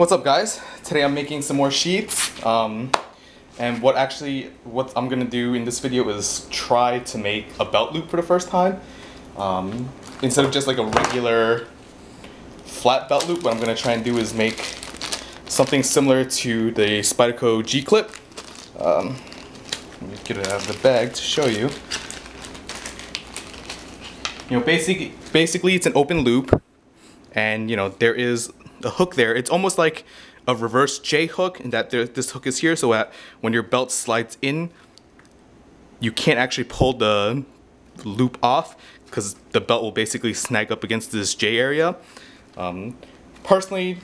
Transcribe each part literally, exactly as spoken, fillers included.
What's up, guys? Today I'm making some more sheets, um, and what actually what I'm gonna do in this video is try to make a belt loop for the first time, um, instead of just like a regular flat belt loop. What I'm gonna try and do is make something similar to the Spyderco G-Clip. Um, let me get it out of the bag to show you. You know, basically, basically it's an open loop, and you know there is a hook there. It's almost like a reverse J hook, and that there, this hook is here, so that when your belt slides in, you can't actually pull the loop off because the belt will basically snag up against this J area. Um, personally,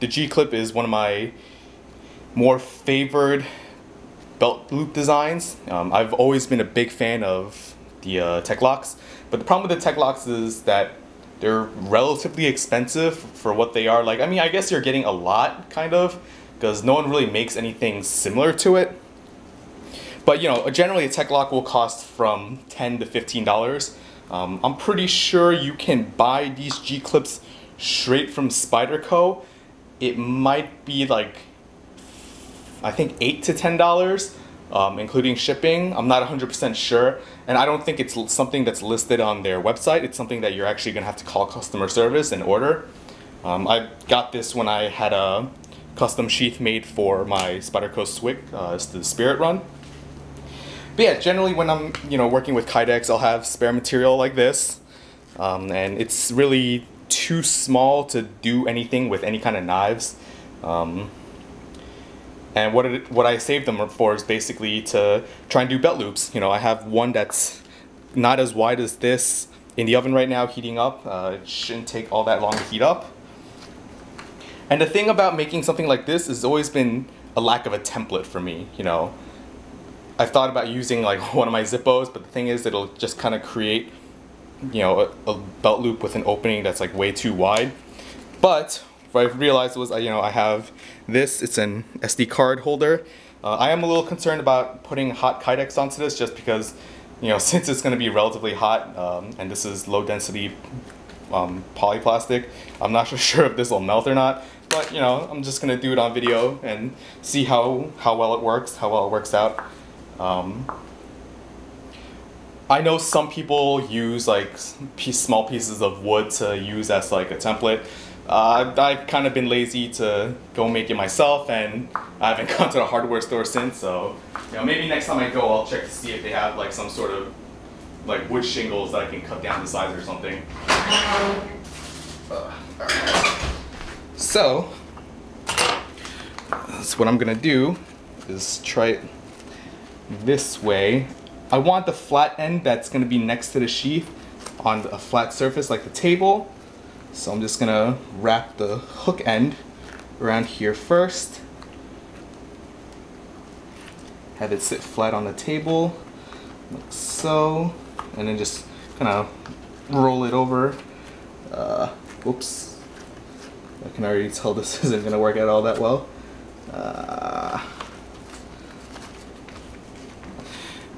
the G-Clip is one of my more favored belt loop designs. Um, I've always been a big fan of the uh, Tek-Loks, but the problem with the Tek-Loks is that they're relatively expensive for what they are. Like, I mean, I guess you're getting a lot, kind of, because no one really makes anything similar to it. But, you know, generally a Tek-Lok will cost from ten to fifteen dollars. Um, I'm pretty sure you can buy these G-Clips straight from Spyderco. It might be like, I think, eight to ten dollars. Um, including shipping. I'm not one hundred percent sure, and I don't think it's something that's listed on their website. It's something that you're actually gonna have to call customer service and order. Um, I got this when I had a custom sheath made for my Spyderco Swick, uh, it's the Spirit Run. But yeah, generally when I'm you know working with Kydex, I'll have spare material like this, um, and it's really too small to do anything with any kind of knives. Um, And what it, what I saved them for is basically to try and do belt loops. You know, I have one that's not as wide as this in the oven right now, heating up. Uh, it shouldn't take all that long to heat up. And the thing about making something like this has always been a lack of a template for me. You know, I've thought about using like one of my Zippos, but the thing is, it'll just kind of create, you know, a, a belt loop with an opening that's like way too wide. But what I realized was, you know, I have this, it's an S D card holder. Uh, I am a little concerned about putting hot Kydex onto this just because, you know, since it's going to be relatively hot, um, and this is low density um, polyplastic, I'm not so sure if this will melt or not. But, you know, I'm just going to do it on video and see how, how well it works, how well it works out. Um, I know some people use like piece, small pieces of wood to use as like a template. Uh, I've kind of been lazy to go make it myself, and I haven't gone to the hardware store since, so you know, maybe next time I go, I'll check to see if they have like some sort of like wood shingles that I can cut down the size or something. Uh, right. So that's what I'm gonna do, is try it this way. I want the flat end that's gonna be next to the sheath on a flat surface like the table. So I'm just gonna wrap the hook end around here first. Have it sit flat on the table, like so. And then just kind of roll it over. Uh, oops. I can already tell this isn't gonna work out all that well. Uh,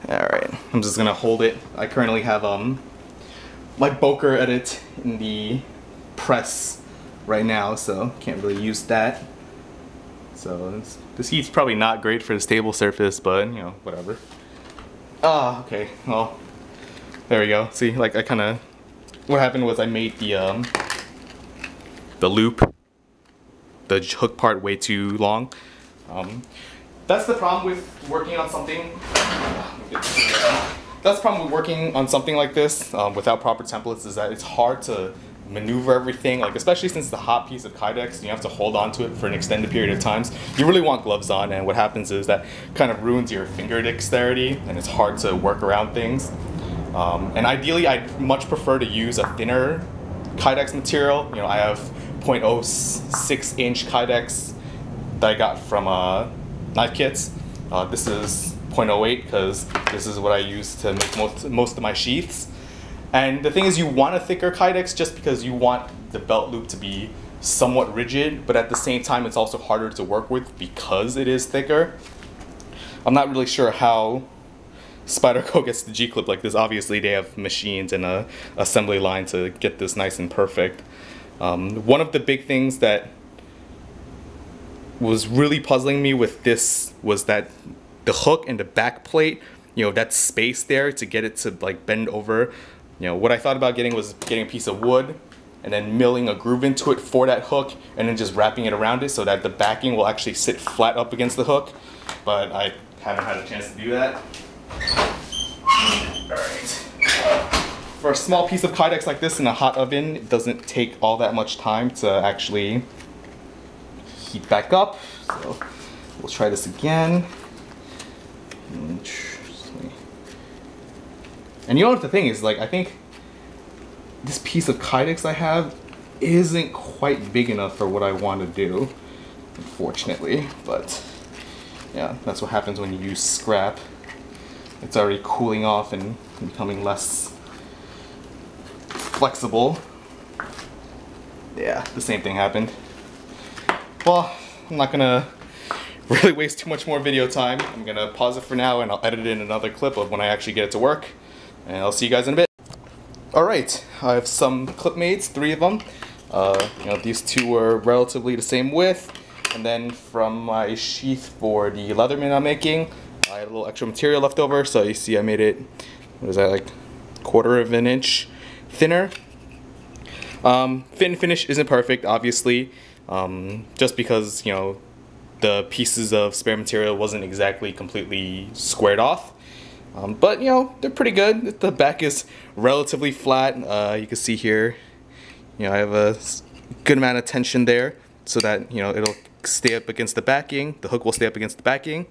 all right, I'm just gonna hold it. I currently have um my Boker edit in the press right now, so can't really use that. So it's, this heat's probably not great for this table surface, but you know, whatever. Ah, okay. Well, there we go. See, like I kind of, what happened was I made the um, the loop, the hook part way too long. Um, that's the problem with working on something. That's the problem with working on something like this um, without proper templates, is that it's hard to maneuver everything, like especially since the hot piece of Kydex, and you have to hold on to it for an extended period of times. You really want gloves on, and what happens is that kind of ruins your finger dexterity, and it's hard to work around things. Um, and ideally, I'd much prefer to use a thinner Kydex material. You know, I have zero point zero six inch Kydex that I got from uh, knife kits. Uh, this is zero point zero eight because this is what I use to make most most of my sheaths. And the thing is, you want a thicker Kydex just because you want the belt loop to be somewhat rigid, but at the same time it's also harder to work with because it is thicker. I'm not really sure how Spyderco gets the G-Clip like this. Obviously they have machines and a assembly line to get this nice and perfect. Um, one of the big things that was really puzzling me with this was that the hook and the back plate, you know, that space there to get it to like bend over. You know, what I thought about getting was getting a piece of wood and then milling a groove into it for that hook and then just wrapping it around it so that the backing will actually sit flat up against the hook. But I haven't had a chance to do that. Alright. For a small piece of Kydex like this in a hot oven, it doesn't take all that much time to actually heat back up. So we'll try this again. And you know what the thing is, like, I think this piece of Kydex I have isn't quite big enough for what I want to do, unfortunately, but yeah, that's what happens when you use scrap. It's already cooling off and becoming less flexible. Yeah, the same thing happened. Well, I'm not gonna really waste too much more video time. I'm gonna pause it for now and I'll edit in another clip of when I actually get it to work. And I'll see you guys in a bit. Alright, I have some clip mates, three of them. Uh, you know, these two were relatively the same width. And then from my sheath for the Leatherman I'm making, I had a little extra material left over, so you see I made it, what is that, like quarter of an inch thinner. Um, fit and finish isn't perfect, obviously, um, just because, you know, the pieces of spare material wasn't exactly completely squared off. Um, but, you know, they're pretty good. The back is relatively flat. Uh, you can see here, you know, I have a good amount of tension there so that, you know, it'll stay up against the backing. The hook will stay up against the backing.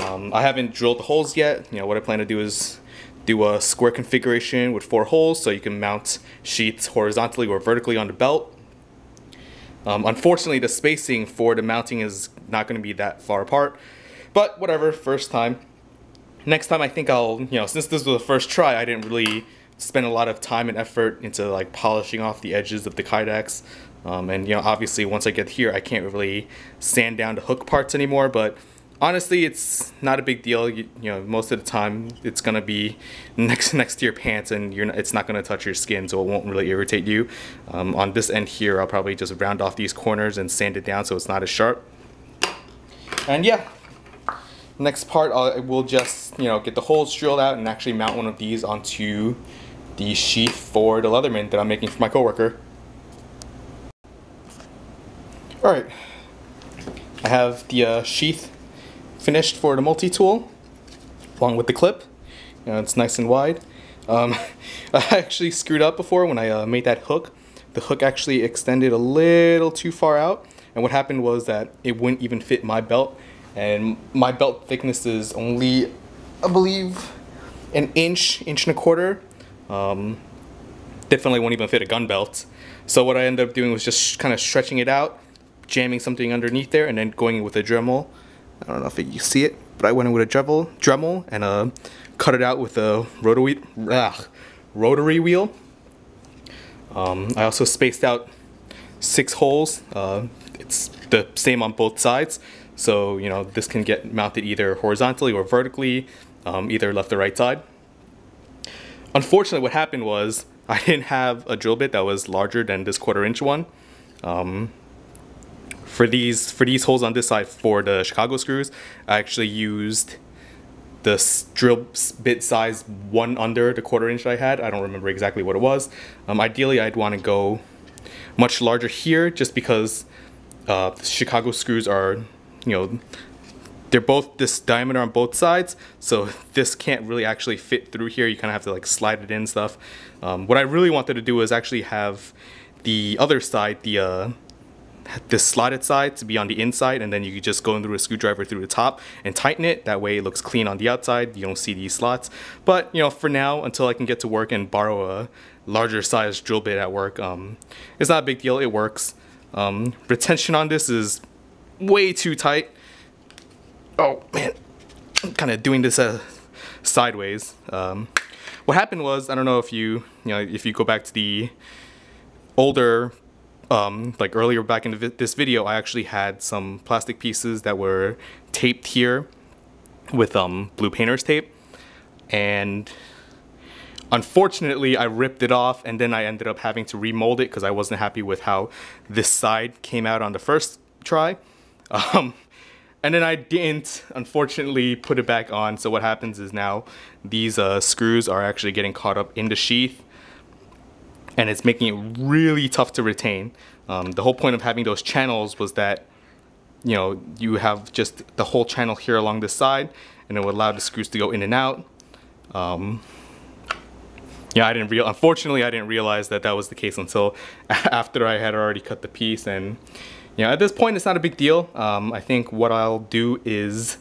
Um, I haven't drilled the holes yet. You know, what I plan to do is do a square configuration with four holes so you can mount sheaths horizontally or vertically on the belt. Um, unfortunately, the spacing for the mounting is not going to be that far apart, but whatever, first time. Next time I think I'll, you know, since this was the first try, I didn't really spend a lot of time and effort into like polishing off the edges of the Kydex. Um, and, you know, obviously once I get here, I can't really sand down the hook parts anymore, but honestly, it's not a big deal. You, you know, most of the time it's going to be next next to your pants and you're not, it's not going to touch your skin, so it won't really irritate you. Um, on this end here, I'll probably just round off these corners and sand it down so it's not as sharp. And yeah. Next part, I will just, you know, get the holes drilled out and actually mount one of these onto the sheath for the Leatherman that I'm making for my coworker. Alright, I have the uh, sheath finished for the multi-tool, along with the clip. You know, it's nice and wide. Um, I actually screwed up before when I uh, made that hook. The hook actually extended a little too far out, and what happened was that it wouldn't even fit my belt. And my belt thickness is only, I believe, an inch, inch and a quarter. Um, definitely won't even fit a gun belt. So what I ended up doing was just kind of stretching it out, jamming something underneath there, and then going with a Dremel. I don't know if you see it, but I went in with a Dremel, Dremel and uh, cut it out with a rotary, ugh, rotary wheel. Um, I also spaced out six holes. Uh, it's the same on both sides. So, you know, this can get mounted either horizontally or vertically, um, either left or right side. Unfortunately, what happened was I didn't have a drill bit that was larger than this quarter inch one. Um, for these for these holes on this side for the Chicago screws, I actually used the drill bit size one under the quarter inch I had. I don't remember exactly what it was. Um, ideally, I'd want to go much larger here just because uh, the Chicago screws are... you know, they're both this diameter on both sides, so this can't really actually fit through here. You kind of have to like slide it in and stuff. Um, what I really wanted to do is actually have the other side, the uh, this slotted side, to be on the inside, and then you could just go in through a screwdriver through the top and tighten it. That way it looks clean on the outside. You don't see these slots. But, you know, for now, until I can get to work and borrow a larger size drill bit at work, um, it's not a big deal. It works. Um, retention on this is way too tight. Oh man, I'm kind of doing this uh, sideways. Um, what happened was, I don't know if you, you know, if you go back to the older, um, like earlier back in this video, I actually had some plastic pieces that were taped here with um, blue painter's tape, and unfortunately I ripped it off, and then I ended up having to remold it because I wasn't happy with how this side came out on the first try. Um, and then I didn't, unfortunately, put it back on. So what happens is now these uh, screws are actually getting caught up in the sheath, and it's making it really tough to retain. Um, the whole point of having those channels was that, you know, you have just the whole channel here along this side, and it would allow the screws to go in and out. Um, yeah, I didn't real. Unfortunately, I didn't realize that that was the case until after I had already cut the piece. And you know, at this point, it's not a big deal. Um, I think what I'll do is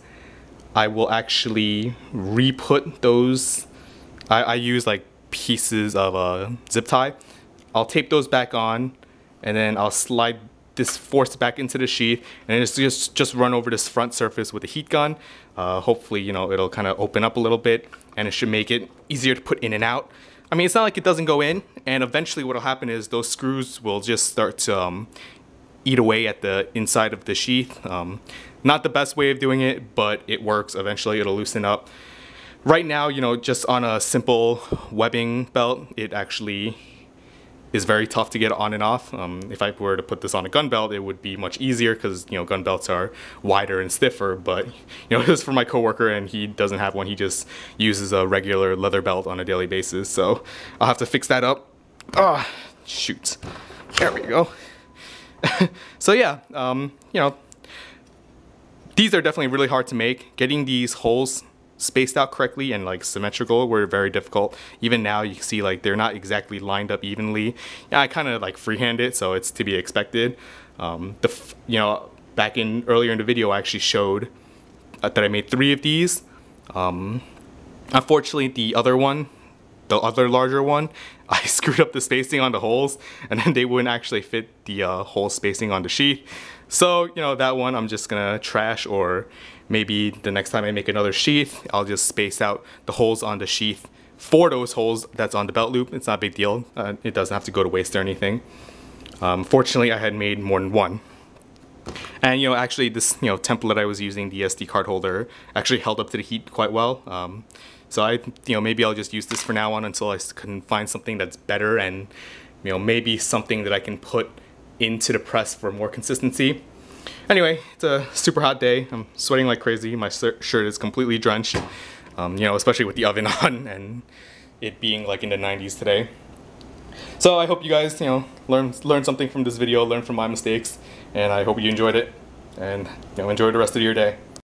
I will actually re-put those. I, I use like pieces of a uh, zip tie. I'll tape those back on, and then I'll slide this force back into the sheath, and it's just just run over this front surface with a heat gun. Uh, hopefully, you know, it'll kind of open up a little bit, and it should make it easier to put in and out. I mean, it's not like it doesn't go in, and eventually what'll happen is those screws will just start to um, eat away at the inside of the sheath. Um, not the best way of doing it, but it works. Eventually it'll loosen up. Right now, you know, just on a simple webbing belt, it actually is very tough to get on and off. Um, if I were to put this on a gun belt, it would be much easier because, you know, gun belts are wider and stiffer, but, you know, this is for my coworker and he doesn't have one. He just uses a regular leather belt on a daily basis, so I'll have to fix that up. Ah, shoot. There we go. So yeah, um, you know, these are definitely really hard to make. Getting these holes spaced out correctly and like symmetrical were very difficult. Even now you can see like they're not exactly lined up evenly. Yeah, I kind of like freehand it, so it's to be expected. Um, the f you know, back in earlier in the video, I actually showed uh, that I made three of these. Um, unfortunately, the other one, the other larger one, I screwed up the spacing on the holes, and then they wouldn't actually fit the uh, hole spacing on the sheath. So, you know, that one I'm just gonna trash, or maybe the next time I make another sheath, I'll just space out the holes on the sheath for those holes that's on the belt loop. It's not a big deal. Uh, it doesn't have to go to waste or anything. Um, fortunately, I had made more than one. And, you know, actually this, you know, template I was using, the S D card holder, actually held up to the heat quite well. Um, So I, you know, maybe I'll just use this for now on until I can find something that's better, and, you know, maybe something that I can put into the press for more consistency. Anyway, it's a super hot day. I'm sweating like crazy. My shirt is completely drenched, um, you know, especially with the oven on and it being like in the nineties today. So I hope you guys, you know, learn, learn something from this video, learn from my mistakes, and I hope you enjoyed it, and, you know, enjoy the rest of your day.